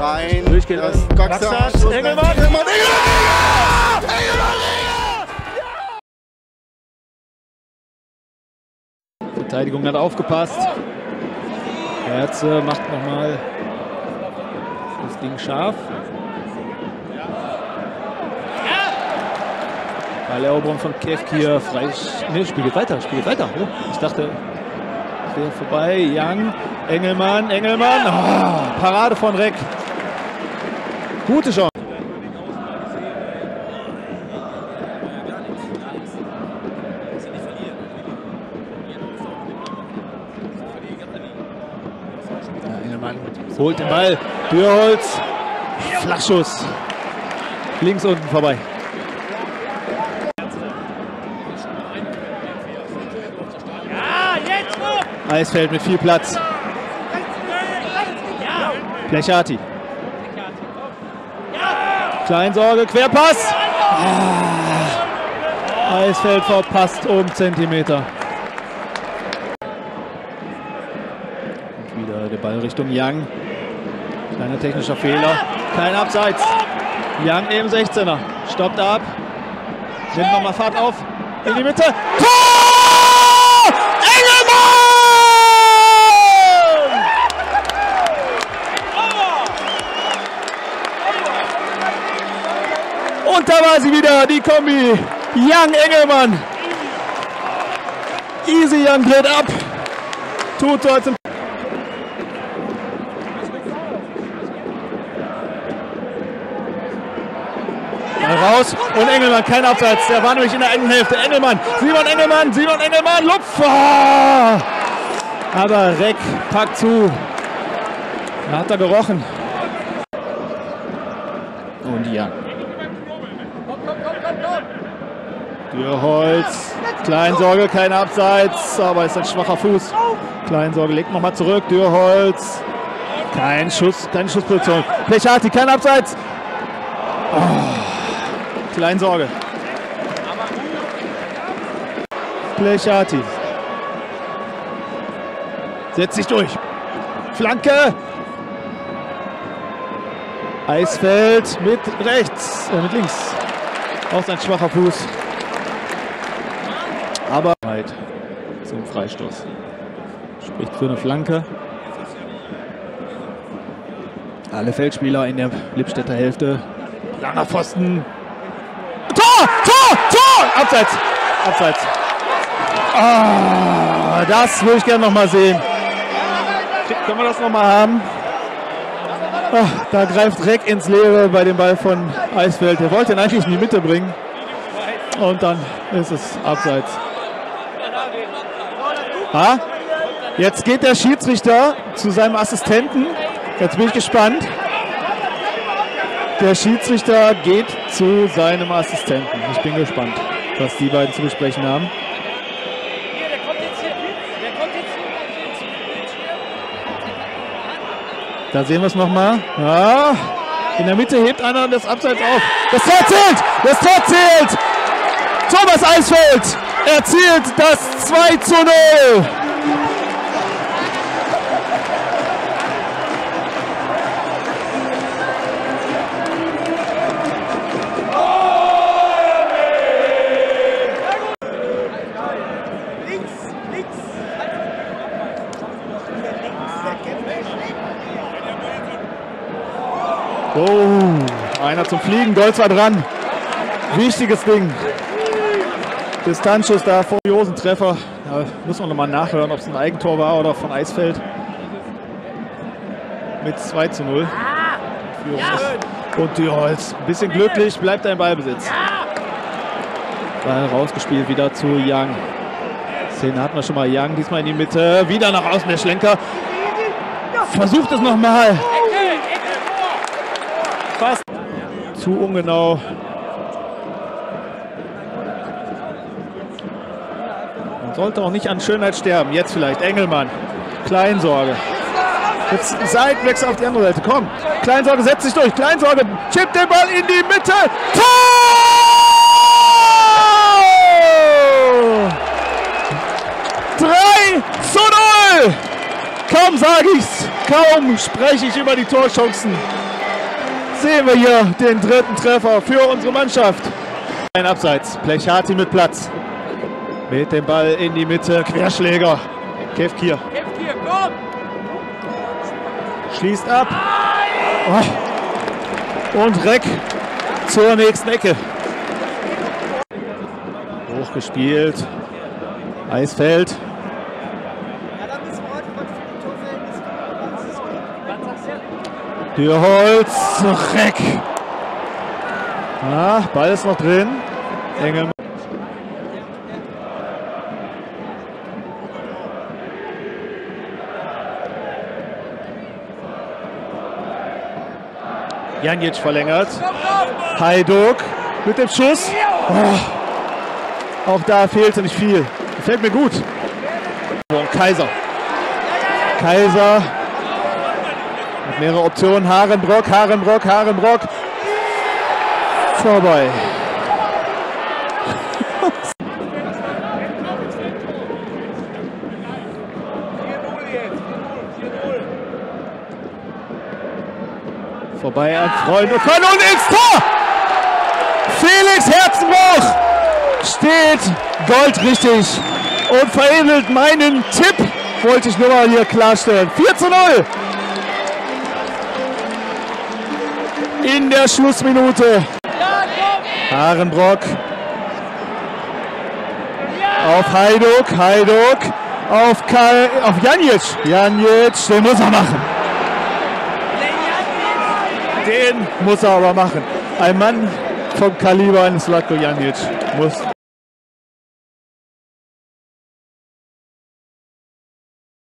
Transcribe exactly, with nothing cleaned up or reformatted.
rein. Durch geht das. Gaxas, Engelmann, Engelmann, Engelmann! Engelmann! Verteidigung hat aufgepasst. Herze macht nochmal das Ding scharf. Balleroberung von Kefkir, frei, ne, spielt weiter, spielt weiter. Oh, ich dachte, ich wäre vorbei. Yang, Engelmann, Engelmann, oh, Parade von Reck. Gute Chance. Ja, Engelmann holt den Ball, Dürholz, Flachschuss, links unten vorbei. Eisfeld mit viel Platz. Plechaty. Kleinsorge, Querpass. Ah, Eisfeld verpasst um Zentimeter. Und wieder der Ball Richtung Yang. Kleiner technischer Fehler. Kein Abseits. Yang im Sechzehner. Stoppt ab. Nimmt nochmal Fahrt auf. In die Mitte. Tor! Und da war sie wieder, die Kombi. Yang Engelmann. Easy, Yang dreht ab. Tut dort zum. Mal raus. Und Engelmann, kein Abseits. Der war nämlich in der eigenen Hälfte. Engelmann, Simon Engelmann, Simon Engelmann, Lupfer. Aber Reck packt zu. Da hat er gerochen. Und Yang. Dürholz, Kleinsorge, kein Abseits, aber ist ein schwacher Fuß. Kleinsorge legt nochmal zurück, Dürholz, kein Schuss, keine Schussposition. Plechaty, kein Abseits. Oh. Kleinsorge. Plechaty. Setzt sich durch. Flanke. Eisfeld mit rechts, äh, mit links. Auch ein schwacher Fuß. Aber weit zum Freistoß. Spricht für eine Flanke. Alle Feldspieler in der Lippstädter Hälfte. Langer Pfosten. Tor! Tor! Tor! Abseits! Abseits! Ah, das würde ich gerne nochmal sehen. Können wir das nochmal haben? Oh, da greift Reck ins Leere bei dem Ball von Eisfeld. Der wollte ihn eigentlich in die Mitte bringen. Und dann ist es abseits. Ha? Jetzt geht der Schiedsrichter zu seinem Assistenten. Jetzt bin ich gespannt. Der Schiedsrichter geht zu seinem Assistenten. Ich bin gespannt, was die beiden zu besprechen haben. Da sehen wir es nochmal. Ja. In der Mitte hebt einer das Abseits auf. Das Tor zählt! Das Tor zählt! Thomas Eisfeld erzielt das zwei zu null. Oh, einer zum Fliegen, Golz war dran. Wichtiges Ding. Distanzschuss da, furiosen Treffer. Da muss man nochmal nachhören, ob es ein Eigentor war oder von Eisfeld. Mit zwei zu null. Und Dürholz. Ein bisschen glücklich, bleibt ein Ballbesitz. Ball rausgespielt wieder zu Yang. Szene hatten wir schon mal. Yang diesmal in die Mitte. Wieder nach außen der Schlenker. Versucht es nochmal. Fast zu ungenau. Sollte auch nicht an Schönheit sterben. Jetzt vielleicht Engelmann. Kleinsorge. Jetzt Seitenwechsel auf die andere Seite. Komm. Kleinsorge setzt sich durch. Kleinsorge chippt den Ball in die Mitte. Tor! drei zu null. Kaum sage ich's. Kaum spreche ich über die Torchancen. sehen wir hier den dritten Treffer für unsere Mannschaft. Ein Abseits, Plechaty mit Platz. Mit dem Ball in die Mitte, Querschläger. Kefkir. Kefkir, komm! Schließt ab. Oh. Und Reck zur nächsten Ecke. Hochgespielt. Eisfeld. Dürholz, Reck. Ah, Ball ist noch drin. Engelmann. Janic verlängert. Heiduk mit dem Schuss. Oh. Auch da fehlte nicht viel. Gefällt mir gut. Und Kaiser. Kaiser. Mit mehrere Optionen. Herrenbrock, Herrenbrock, Herrenbrock. Vorbei. Vorbei an Freund und Freund und X-Tor! Felix Herrenbrock steht goldrichtig und veredelt meinen Tipp. Wollte ich nur mal hier klarstellen. vier zu null! In der Schlussminute. Herrenbrock auf Heiduk, Heiduk auf, Kai, auf Janic. Janic, den muss er machen. Den muss er aber machen. Ein Mann vom Kaliber eines Latko Janic muss.